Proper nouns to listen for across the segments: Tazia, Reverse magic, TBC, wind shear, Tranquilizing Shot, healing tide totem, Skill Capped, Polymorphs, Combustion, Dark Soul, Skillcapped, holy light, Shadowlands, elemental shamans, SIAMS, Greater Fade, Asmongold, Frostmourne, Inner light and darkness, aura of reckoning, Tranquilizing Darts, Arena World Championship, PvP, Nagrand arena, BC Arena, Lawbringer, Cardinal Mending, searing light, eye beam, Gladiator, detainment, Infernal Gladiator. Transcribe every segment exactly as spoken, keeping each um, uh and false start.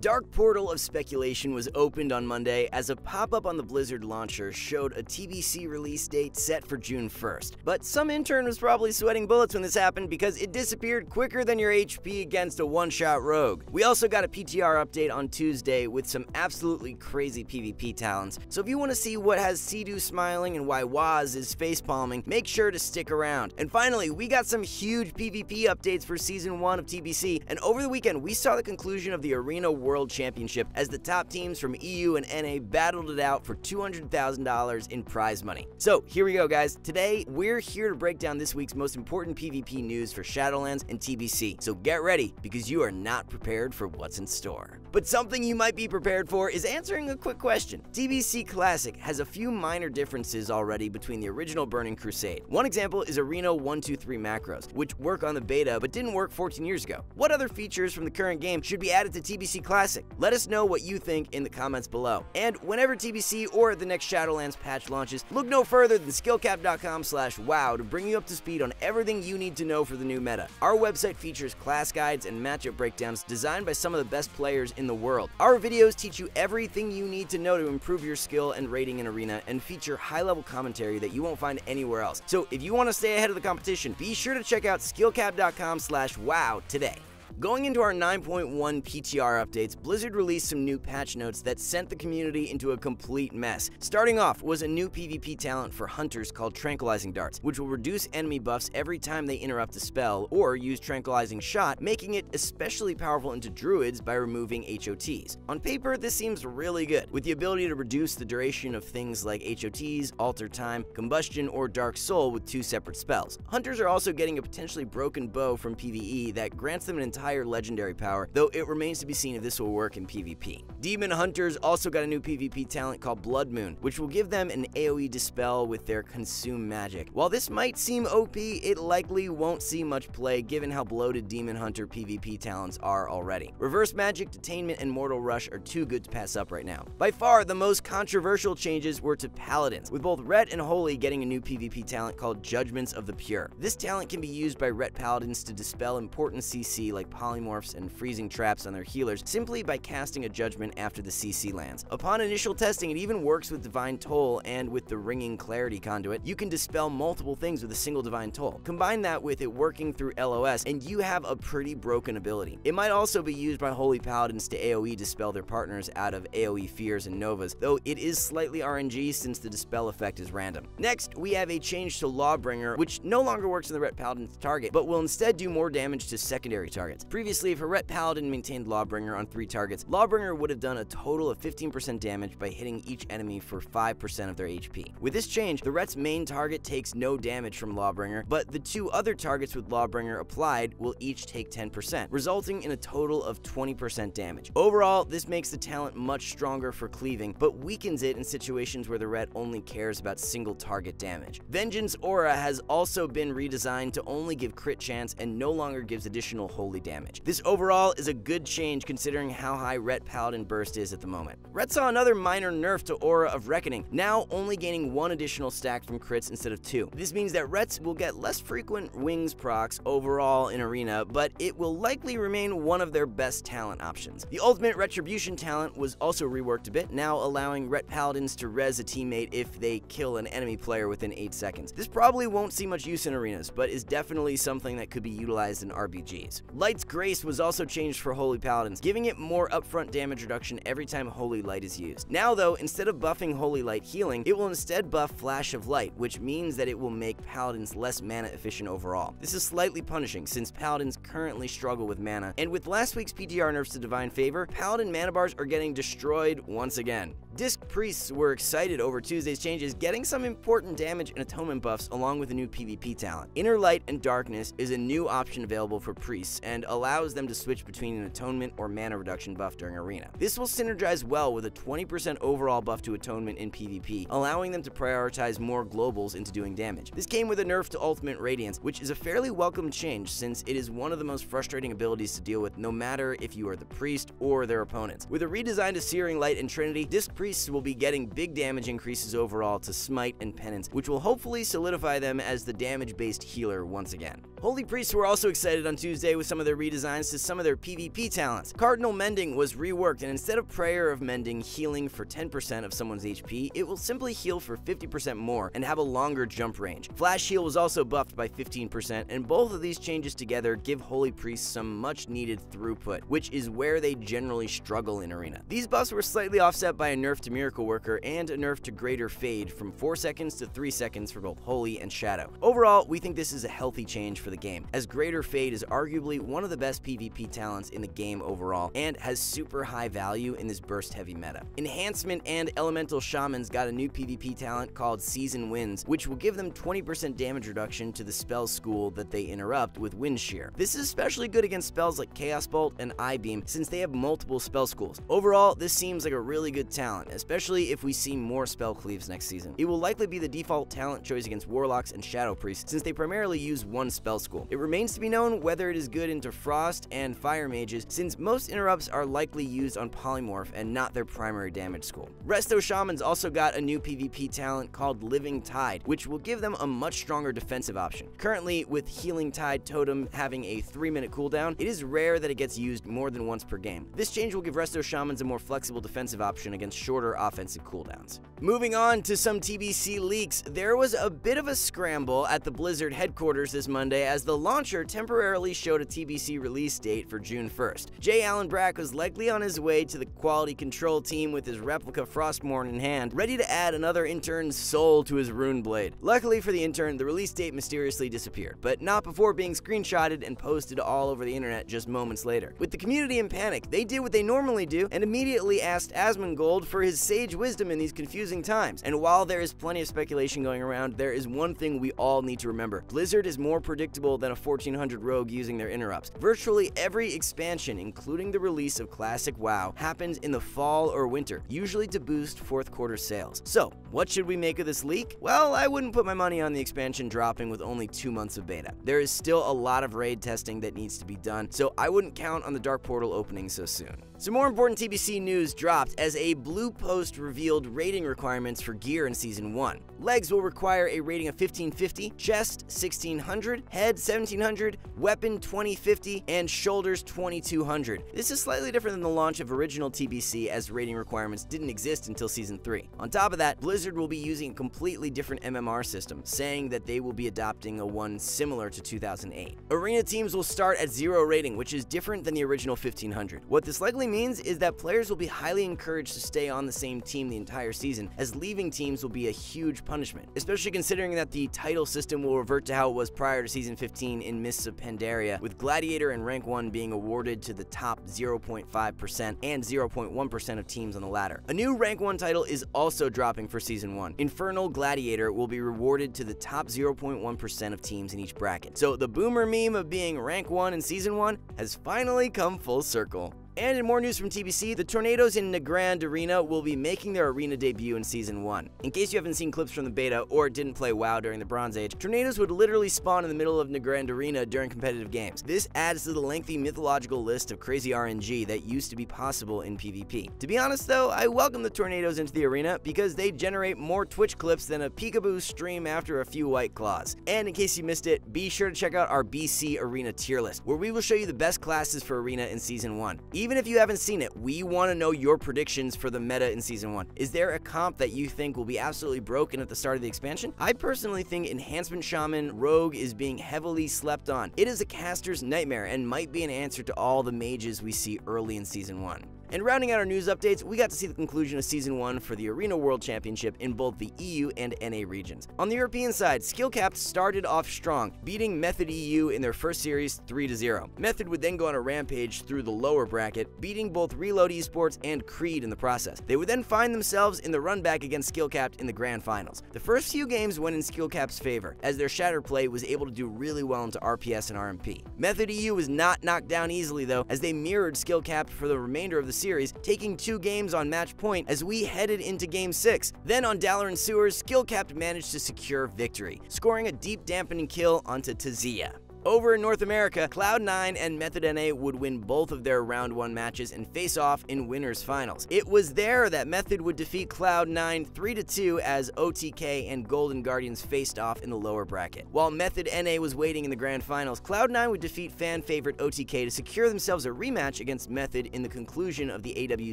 dark portal of speculation was opened on Monday as a pop-up on the Blizzard launcher showed a T B C release date set for June first, but some intern was probably sweating bullets when this happened because it disappeared quicker than your H P against a one-shot rogue. We also got a P T R update on Tuesday with some absolutely crazy PvP talents, so if you want to see what has Sea-Doo smiling and why Waz is facepalming, make sure to stick around. And finally, we got some huge PvP updates for Season one of T B C, and over the weekend we saw the conclusion of the Arena World Championship as the top teams from E U and N A battled it out for two hundred thousand dollars in prize money. So here we go, guys. Today we're here to break down this week's most important PvP news for Shadowlands and T B C, so get ready because you are not prepared for what's in store. But something you might be prepared for is answering a quick question. T B C Classic has a few minor differences already between the original Burning Crusade. One example is Arena one two three macros, which work on the beta but didn't work fourteen years ago. What other features from the current game should be added to T B C Classic? Let us know what you think in the comments below. And whenever T B C or the next Shadowlands patch launches, look no further than skill capped dot com slash wow to bring you up to speed on everything you need to know for the new meta. Our website features class guides and matchup breakdowns designed by some of the best players in the world. Our videos teach you everything you need to know to improve your skill and rating in Arena and feature high-level commentary that you won't find anywhere else. So if you want to stay ahead of the competition, be sure to check out skill capped dot com slash wow today. Going into our nine point one P T R updates, Blizzard released some new patch notes that sent the community into a complete mess. Starting off was a new PvP talent for Hunters called Tranquilizing Darts, which will reduce enemy buffs every time they interrupt a spell or use Tranquilizing Shot, making it especially powerful into Druids by removing H O Ts. On paper, this seems really good, with the ability to reduce the duration of things like H O Ts, Alter Time, Combustion, or Dark Soul with two separate spells. Hunters are also getting a potentially broken bow from PvE that grants them an entire higher legendary power, though it remains to be seen if this will work in PvP. Demon Hunters also got a new PvP talent called Blood Moon, which will give them an AoE dispel with their Consume Magic. While this might seem O P, it likely won't see much play given how bloated Demon Hunter PvP talents are already. Reverse Magic, Detainment, and Mortal Rush are too good to pass up right now. By far, the most controversial changes were to Paladins, with both Ret and Holy getting a new PvP talent called Judgments of the Pure. This talent can be used by Ret Paladins to dispel important C C like Polymorphs and freezing traps on their healers simply by casting a judgment after the C C lands. Upon initial testing, it even works with Divine Toll, and with the Ringing Clarity conduit, you can dispel multiple things with a single Divine Toll. Combine that with it working through L O S, and you have a pretty broken ability. It might also be used by Holy Paladins to AoE dispel their partners out of AoE fears and novas, though it is slightly R N G since the dispel effect is random. Next, we have a change to Lawbringer, which no longer works in the Ret Paladin's target, but will instead do more damage to secondary targets. Previously, if a Ret Paladin maintained Lawbringer on three targets, Lawbringer would have done a total of fifteen percent damage by hitting each enemy for five percent of their H P. With this change, the Ret's main target takes no damage from Lawbringer, but the two other targets with Lawbringer applied will each take ten percent, resulting in a total of twenty percent damage. Overall, this makes the talent much stronger for cleaving, but weakens it in situations where the Ret only cares about single target damage. Vengeance Aura has also been redesigned to only give crit chance and no longer gives additional holy damage. Damage. This overall is a good change considering how high Ret Paladin burst is at the moment. Ret saw another minor nerf to Aura of Reckoning, now only gaining one additional stack from crits instead of two. This means that Rets will get less frequent wings procs overall in Arena, but it will likely remain one of their best talent options. The ultimate retribution talent was also reworked a bit, now allowing Ret Paladins to res a teammate if they kill an enemy player within eight seconds. This probably won't see much use in Arenas, but is definitely something that could be utilized in R P Gs. Light Grace was also changed for Holy Paladins, giving it more upfront damage reduction every time Holy Light is used. Now though, instead of buffing Holy Light healing, it will instead buff Flash of Light, which means that it will make Paladins less mana efficient overall. This is slightly punishing since Paladins currently struggle with mana, and with last week's P T R nerfs to Divine Favor, Paladin mana bars are getting destroyed once again. Disc Priests were excited over Tuesday's changes, getting some important damage and atonement buffs along with a new PvP talent. Inner Light and Darkness is a new option available for Priests, and allows them to switch between an atonement or mana reduction buff during Arena. This will synergize well with a twenty percent overall buff to atonement in PvP, allowing them to prioritize more globals into doing damage. This came with a nerf to Ultimate Radiance, which is a fairly welcome change since it is one of the most frustrating abilities to deal with no matter if you are the Priest or their opponents. With a redesign to Searing Light and Trinity, Disc Priests will be getting big damage increases overall to Smite and Penance, which will hopefully solidify them as the damage-based healer once again. Holy Priests were also excited on Tuesday with some of their redesigns to some of their PvP talents. Cardinal Mending was reworked, and instead of Prayer of Mending healing for ten percent of someone's H P, it will simply heal for fifty percent more and have a longer jump range. Flash Heal was also buffed by fifteen percent, and both of these changes together give Holy Priests some much needed throughput, which is where they generally struggle in Arena. These buffs were slightly offset by a nerf to Miracle Worker and a nerf to Greater Fade from four seconds to three seconds for both Holy and Shadow. Overall, we think this is a healthy change for the game, as Greater Fade is arguably one of the best PvP talents in the game overall and has super high value in this burst heavy meta. Enhancement and Elemental Shamans got a new PvP talent called Season Winds, which will give them twenty percent damage reduction to the spell school that they interrupt with Wind Shear. This is especially good against spells like Chaos Bolt and Eye Beam since they have multiple spell schools. Overall, this seems like a really good talent, especially if we see more spell cleaves next season. It will likely be the default talent choice against Warlocks and Shadow Priests since they primarily use one spell school. It remains to be known whether it is good into Frost and Fire Mages since most interrupts are likely used on Polymorph and not their primary damage school. Resto Shamans also got a new PvP talent called Living Tide, which will give them a much stronger defensive option. Currently, with Healing Tide Totem having a three minute cooldown, it is rare that it gets used more than once per game. This change will give Resto Shamans a more flexible defensive option against shorter offensive cooldowns. Moving on to some T B C leaks, there was a bit of a scramble at the Blizzard headquarters this Monday as the launcher temporarily showed a T B C release date for June first. J. Allen Brack was likely on his way to the quality control team with his replica Frostmourne in hand, ready to add another intern's soul to his rune blade. Luckily for the intern, the release date mysteriously disappeared, but not before being screenshotted and posted all over the internet just moments later. With the community in panic, they did what they normally do and immediately asked Asmongold for his sage wisdom in these confusing times. And while there is plenty of speculation going around, there is one thing we all need to remember. Blizzard is more predictable than a fourteen hundred rogue using their interrupts. Virtually every expansion, including the release of Classic WoW, happens in the fall or winter, usually to boost fourth quarter sales. So, what should we make of this leak? Well, I wouldn't put my money on the expansion dropping with only two months of beta. There is still a lot of raid testing that needs to be done, so I wouldn't count on the Dark Portal opening so soon. Some more important T B C news dropped as a blue post revealed rating requirements for gear in Season one. Legs will require a rating of fifteen fifty, chest sixteen hundred, head seventeen hundred, weapon twenty fifty, and shoulders twenty-two hundred. This is slightly different than the launch of original T B C as rating requirements didn't exist until Season three. On top of that, Blizzard will be using a completely different M M R system, saying that they will be adopting a one similar to two thousand eight. Arena teams will start at zero rating, which is different than the original fifteen hundred. What this likely means is that players will be highly encouraged to stay on the same team the entire season, as leaving teams will be a huge punishment, especially considering that the title system will revert to how it was prior to Season fifteen in Mists of Pandaria, with Gladiator and Rank one being awarded to the top zero point five percent and zero point one percent of teams on the ladder. A new Rank one title is also dropping for Season one. Infernal Gladiator will be rewarded to the top zero point one percent of teams in each bracket. So the boomer meme of being Rank one in Season one has finally come full circle. And in more news from T B C, the Tornadoes in Nagrand Arena will be making their arena debut in Season one. In case you haven't seen clips from the beta or didn't play WoW during the Bronze Age, Tornadoes would literally spawn in the middle of Nagrand Arena during competitive games. This adds to the lengthy mythological list of crazy R N G that used to be possible in PvP. To be honest though, I welcome the Tornadoes into the arena because they generate more Twitch clips than a peekaboo stream after a few White Claws. And in case you missed it, be sure to check out our B C Arena tier list, where we will show you the best classes for Arena in Season one. Even Even if you haven't seen it, we want to know your predictions for the meta in Season one. Is there a comp that you think will be absolutely broken at the start of the expansion? I personally think Enhancement Shaman Rogue is being heavily slept on. It is a caster's nightmare and might be an answer to all the mages we see early in Season one. And rounding out our news updates, we got to see the conclusion of Season one for the Arena World Championship in both the E U and N A regions. On the European side, Skillcapped started off strong, beating Method E U in their first series three to zero. Method would then go on a rampage through the lower bracket, beating both Reload Esports and Creed in the process. They would then find themselves in the run back against Skillcapped in the Grand Finals. The first few games went in Skillcapped's favor, as their Shatter play was able to do really well into R P S and R M P. Method E U was not knocked down easily though, as they mirrored Skillcapped for the remainder of the series, taking two games on match point as we headed into Game six. Then on Dalar and Sewers, Skillcapped managed to secure victory, scoring a deep dampening kill onto Tazia. Over in North America, Cloud nine and Method N A would win both of their round one matches and face off in winners finals. It was there that Method would defeat Cloud nine three to two as O T K and Golden Guardians faced off in the lower bracket. While Method N A was waiting in the grand finals, Cloud nine would defeat fan favorite O T K to secure themselves a rematch against Method in the conclusion of the A W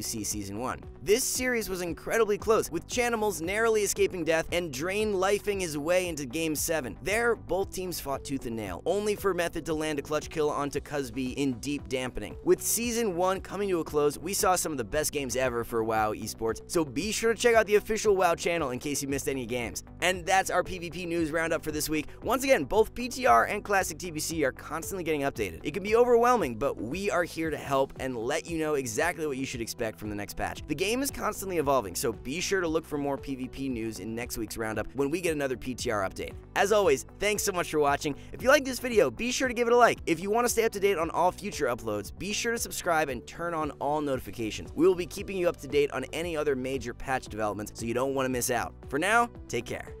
C Season one. This series was incredibly close, with Chanimals narrowly escaping death and Drain lifing his way into Game seven. There, both teams fought tooth and nail, only for Method to land a clutch kill onto Cusby in deep dampening. With Season one coming to a close, we saw some of the best games ever for WoW esports, so be sure to check out the official WoW channel in case you missed any games. And that's our PvP news roundup for this week. Once again, both P T R and Classic T B C are constantly getting updated. It can be overwhelming, but we are here to help and let you know exactly what you should expect from the next patch. The game is constantly evolving, so be sure to look for more PvP news in next week's roundup when we get another P T R update. As always, thanks so much for watching. If you like this video, be sure to give it a like. If you want to stay up to date on all future uploads, be sure to subscribe and turn on all notifications. We will be keeping you up to date on any other major patch developments, so you don't want to miss out. For now, take care.